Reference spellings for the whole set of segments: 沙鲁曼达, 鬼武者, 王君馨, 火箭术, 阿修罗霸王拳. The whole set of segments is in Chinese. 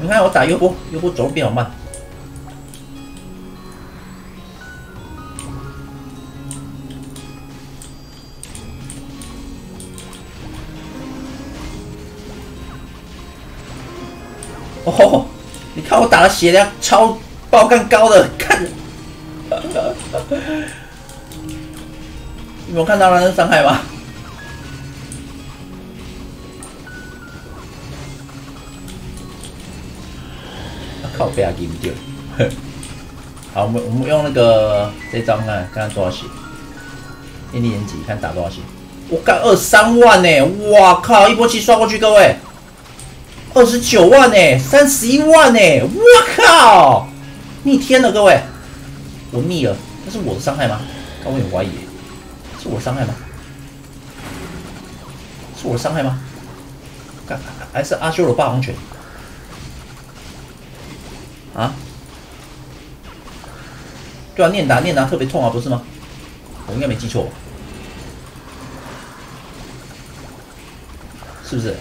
你看我打右波，右波总比较慢。 哦，你看我打的血量超爆干高的，看，你有看到他的伤害吗？靠，被他给丢。好，我们用那个这张啊，看看多少血，电力延级，看打多少血。我干23万呢、欸！哇靠，一波气刷过去，各位。 29万呢、欸，31万呢、欸，我靠！逆天了，各位，我逆了，那是我的伤害吗？我有点怀疑、欸，是我的伤害吗？是我的伤害吗？还是阿修罗霸王拳？啊？对啊，念打特别痛啊，不是吗？我应该没记错吧？是不是？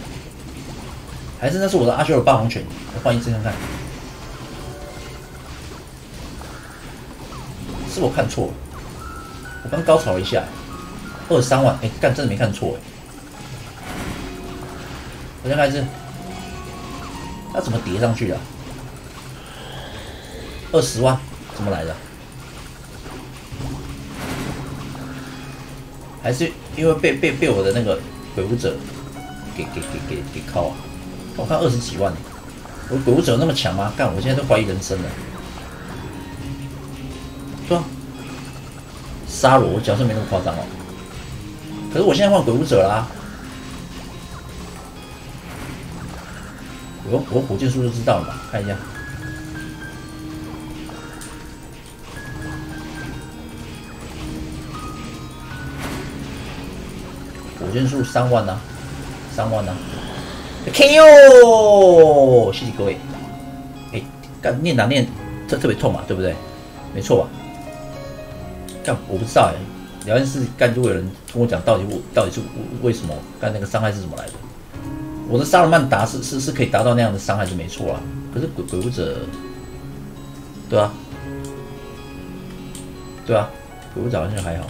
还是那是我的阿修罗霸王拳，我换一次看看。是我看错了，我刚高潮了一下，23万，哎、欸，干真的没看错哎、欸。我先看一次，它怎么叠上去的、啊？20万怎么来的？还是因为被我的那个鬼武者给靠啊？ 我看20几万，我鬼武者那么强吗？干，我现在都怀疑人生了。对啊，杀我，我角色没那么夸张哦。可是我现在换鬼武者啦、啊，我火箭术就知道了吧？看一下，火箭术3万呐、啊，3万呐、啊。 KO！ 谢谢各位。哎、欸，干念打念特别痛嘛，对不对？没错吧？干我不知道哎、欸，聊天室干就有人跟我讲，到底是为什么干那个伤害是怎么来的？我的沙鲁曼达是可以达到那样的伤害是没错啦，可是鬼武者，对啊，鬼武者好像还好。